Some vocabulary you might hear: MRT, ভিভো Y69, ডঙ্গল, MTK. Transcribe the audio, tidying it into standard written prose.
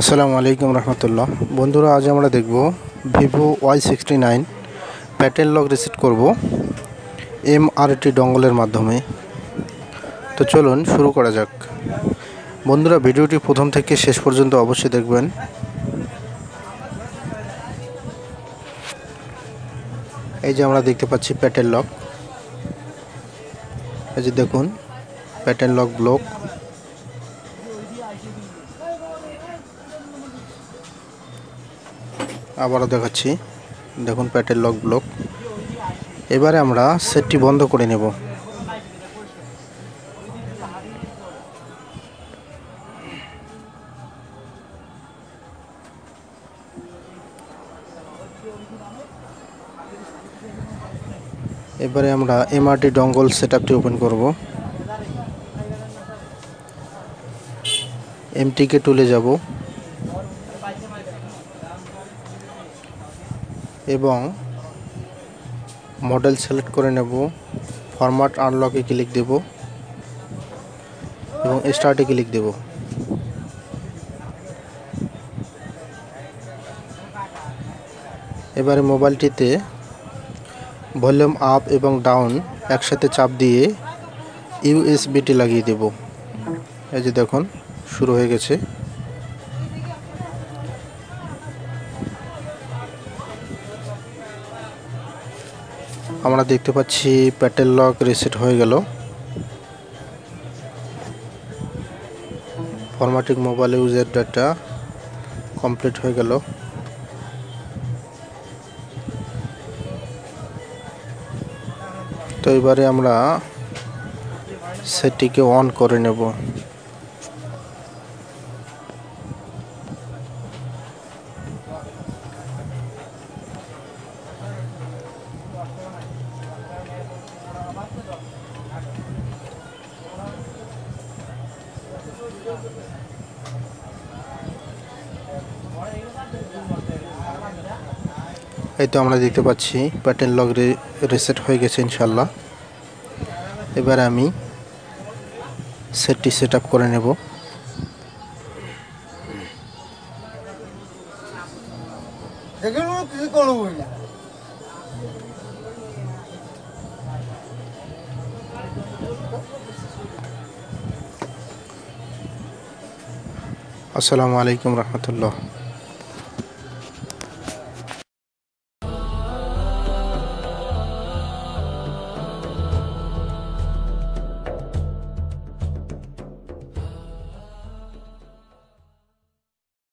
আসসালামু আলাইকুম রহমতুল্লাহ। বন্ধুরা, আজ আমরা দেখব ভিভো Y69 pattern lock reset করব MRT ডঙ্গলের মাধ্যমে। তো চলুন শুরু করা যাক। বন্ধুরা, ভিডিওটি প্রথম থেকে শেষ পর্যন্ত অবশ্যই দেখবেন। এই যে আমরা দেখতে পাচ্ছি প্যাটেল লক, এই যে দেখুন প্যাটেল লক ব্লক। আবারও দেখাচ্ছি, দেখুন প্যাটেল লক ব্লক। এবারে আমরা সেটটি বন্ধ করে নেব। এবারে আমরা MRT ডঙ্গল সেটআপটি ওপেন করব। MTK টুলে যাব এবং মডেল সিলেক্ট করে নেব, ফরম্যাট আনলকে ক্লিক দেব এবং স্টার্টে ক্লিক দেব। এবারে মোবাইলটিতে ভলিউম আপ এবং ডাউন একসাথে চাপ দিয়ে USB-টি লাগিয়ে দেব। এই যে দেখুন শুরু হয়ে গেছে। আমরা দেখতে পাচ্ছি প্যাটেল লক রিসেট হয়ে গেল। Formatting mobile user data complete হয়ে গেল। তো এবারে আমরা সেটিকে অন করে নেব। এই তো আমরা দেখতে পাচ্ছি প্যাটেল লক রিসেট হয়ে গেছে ইনশাল্লাহ। এবার আমি সেটটি সেটআপ করে নেব। আসসালামু আলাইকুম রহমতুল্লাহ।